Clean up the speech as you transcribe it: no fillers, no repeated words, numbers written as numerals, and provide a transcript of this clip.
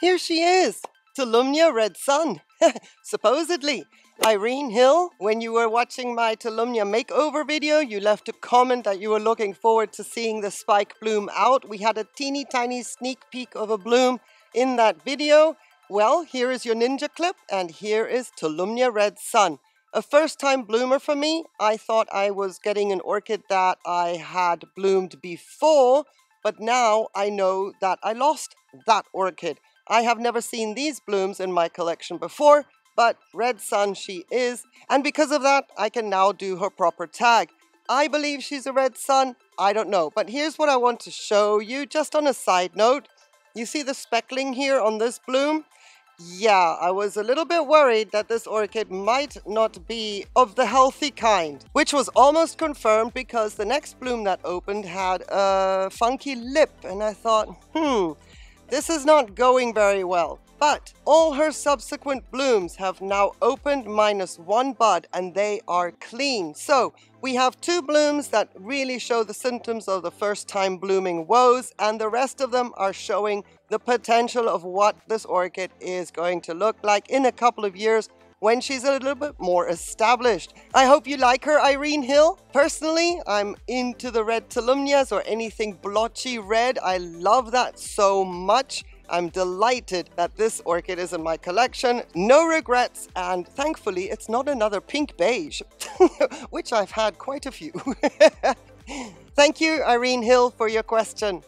Here she is, Tolumnia Red Sun. Supposedly. Irene Hill, when you were watching my Tolumnia makeover video, you left a comment that you were looking forward to seeing the spike bloom out. We had a teeny tiny sneak peek of a bloom in that video. Well, here is your ninja clip, and here is Tolumnia Red Sun. A first-time bloomer for me. I thought I was getting an orchid that I had bloomed before, but now I know that I lost that orchid. I have never seen these blooms in my collection before, but Red Sun she is, and because of that, I can now do her proper tag. I believe she's a Red Sun, I don't know, but here's what I want to show you, just on a side note. You see the speckling here on this bloom? Yeah, I was a little bit worried that this orchid might not be of the healthy kind, which was almost confirmed because the next bloom that opened had a funky lip, and I thought, this is not going very well. But all her subsequent blooms have now opened minus one bud, and they are clean. So we have two blooms that really show the symptoms of the first time blooming woes, and the rest of them are showing the potential of what this orchid is going to look like in a couple of years when she's a little bit more established. I hope you like her, Irene Hill. Personally, I'm into the red Tolumnias or anything blotchy red. I love that so much. I'm delighted that this orchid is in my collection. No regrets, and thankfully it's not another pink beige, which I've had quite a few. Thank you, Irene Hill, for your question.